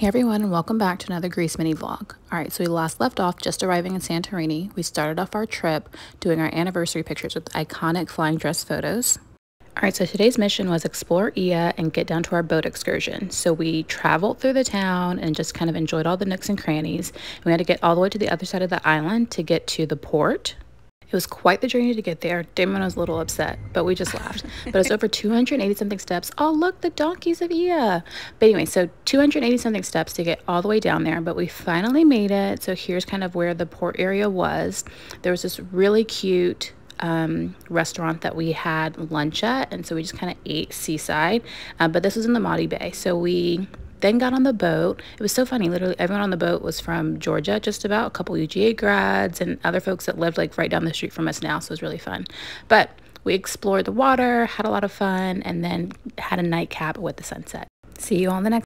Hey everyone, and welcome back to another Greece mini vlog. Alright, so we last left off just arriving in Santorini. We started off our trip doing our anniversary pictures with iconic flying dress photos. Alright, so today's mission was explore Oia and get down to our boat excursion. So we traveled through the town and just kind of enjoyed all the nooks and crannies. We had to get all the way to the other side of the island to get to the port. It was quite the journey to get there. Damon was a little upset, but we just laughed. But it's over 280-something steps. Oh, look, the donkeys of Oia. But anyway, so 280-something steps to get all the way down there, but we finally made it. So here's kind of where the port area was. There was this really cute restaurant that we had lunch at, and so we just kind of ate seaside. But this was in the Mati Bay, so we then got on the boat. It was so funny. Literally everyone on the boat was from Georgia, just about a couple UGA grads and other folks that lived like right down the street from us now. So it was really fun. But we explored the water, had a lot of fun, and then had a nightcap with the sunset. See you on the next